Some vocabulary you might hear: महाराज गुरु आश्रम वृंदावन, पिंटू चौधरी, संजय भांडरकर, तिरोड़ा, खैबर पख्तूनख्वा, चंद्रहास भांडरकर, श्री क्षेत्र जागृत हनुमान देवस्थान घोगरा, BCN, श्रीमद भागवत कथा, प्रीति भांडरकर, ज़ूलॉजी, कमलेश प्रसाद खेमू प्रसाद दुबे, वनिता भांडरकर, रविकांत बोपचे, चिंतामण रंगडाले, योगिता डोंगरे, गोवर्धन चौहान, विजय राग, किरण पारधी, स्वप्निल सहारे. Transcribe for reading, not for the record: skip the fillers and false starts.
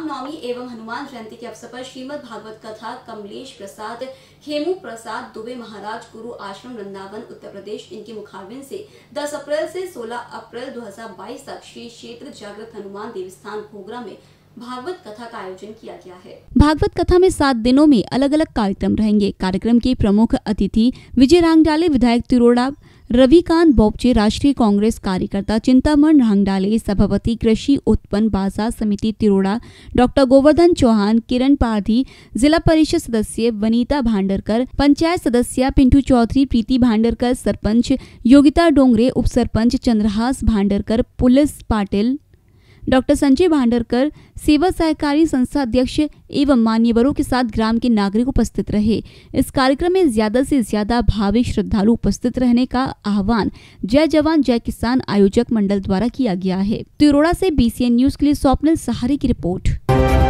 रामनवमी एवं हनुमान जयंती के अवसर पर श्रीमद भागवत कथा कमलेश प्रसाद खेमू प्रसाद दुबे महाराज गुरु आश्रम वृंदावन उत्तर प्रदेश इनके मुखारविन से 10 अप्रैल से 16 अप्रैल 2022 तक श्री क्षेत्र जागृत हनुमान देवस्थान घोगरा में भागवत कथा का आयोजन किया गया है। भागवत कथा में 7 दिनों में अलग अलग कार्यक्रम रहेंगे। कार्यक्रम के प्रमुख अतिथि विजय राग विधायक तिरोड़ा, रविकांत बोपचे राष्ट्रीय कांग्रेस कार्यकर्ता, चिंतामण रंगडाले सभापति कृषि उत्पन्न बाजार समिति तिरोड़ा, डॉक्टर गोवर्धन चौहान, किरण पारधी जिला परिषद सदस्य, वनिता भांडरकर पंचायत सदस्य, पिंटू चौधरी, प्रीति भांडरकर सरपंच, योगिता डोंगरे उपसरपंच, चंद्रहास भांडरकर पुलिस पाटिल, डॉक्टर संजय भांडरकर सेवा सहकारी संस्था अध्यक्ष एवं मान्यवरों के साथ ग्राम के नागरिक उपस्थित रहे। इस कार्यक्रम में ज्यादा से ज्यादा भावी श्रद्धालु उपस्थित रहने का आह्वान जय जवान जय किसान आयोजक मंडल द्वारा किया गया है। तिरोड़ा से BCN न्यूज के लिए स्वप्निल सहारे की रिपोर्ट।